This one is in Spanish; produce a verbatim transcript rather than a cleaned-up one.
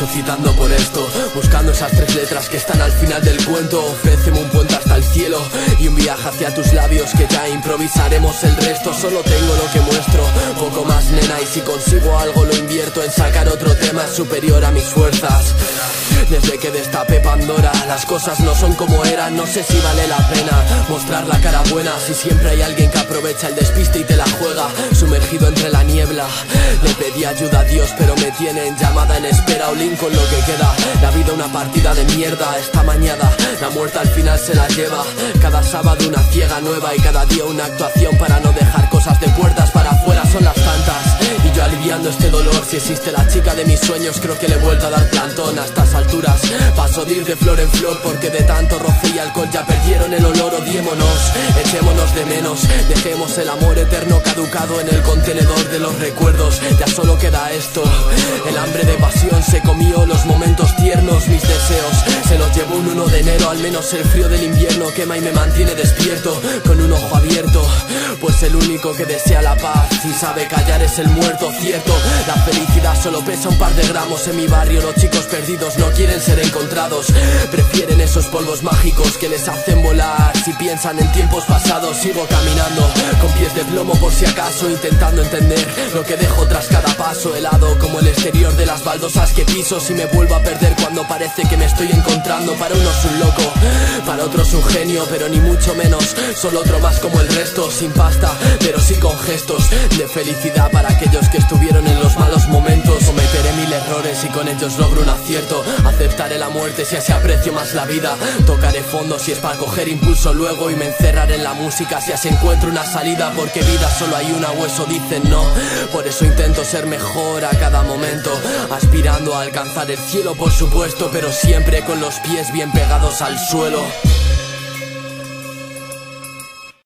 resucitando por esto, buscando esas tres letras que están al final del cuento. Ofréceme un puente hasta el cielo y un viaje hacia tus labios, que ya improvisaremos el resto. Solo tengo lo que muestro, poco más, nena, y si consigo algo lo invierto en sacar otro tema superior a mis fuerzas. Desde que destapé Pandora, las cosas no son como eran. No sé si vale la pena mostrar la cara buena, si siempre hay alguien que aprovecha el despiste y te la juega. Sumergido entre la niebla, le pedí ayuda a Dios, pero me tienen llamada en espera. Olin con lo que queda, la vida una partida de mierda. Esta mañana la muerte al final se la lleva. Cada sábado una ciega nueva y cada día una actuación para no dejar cosas de puertas para afuera. Son las tantas y yo aliviando este dolor. Si existe la chica de mis sueños, creo que le he vuelto a dar plantón. A estas alturas paso de ir de flor en flor, porque de tanto roce y alcohol ya perdieron el olor. Odiémonos, echémonos de menos, dejemos el amor eterno caducado en el contenedor de los recuerdos. Ya solo queda esto, el hambre de pasión se comió los momentos tiernos. Mis deseos se los llevó un uno de enero, al menos el frío del invierno quema y me mantiene despierto, con un ojo abierto, pues el único que desea la paz y sabe callar es el muerto, cierto. La felicidad solo pesa un par de gramos. En mi barrio los chicos perdidos no quieren ser encontrados, prefieren esos polvos mágicos que les hacen volar si piensan en tiempos pasados. Sigo caminando con pies de plomo por si acaso, intentando entender lo que dejo tras cada paso, helado como el exterior de las baldosas que piso. Si me vuelvo a perder cuando parece que me estoy encontrando, para unos un loco, para otros un genio, pero ni mucho menos, solo otro más como el resto. Sin pasta, pero sí con gestos de felicidad para aquellos que estuvieron en los malos momentos. Cometeré mil errores y con ellos logro un acierto, aceptaré la muerte si así aprecio más la vida. Tocaré fondo si es para coger impulso luego, y me encerraré en la música si así encuentro una salida. Porque vida solo hay una, o eso dicen, no. Por eso intento ser mejor a cada momento, aspirando a alcanzar el cielo por supuesto, pero siempre con los pies bien pegados al suelo.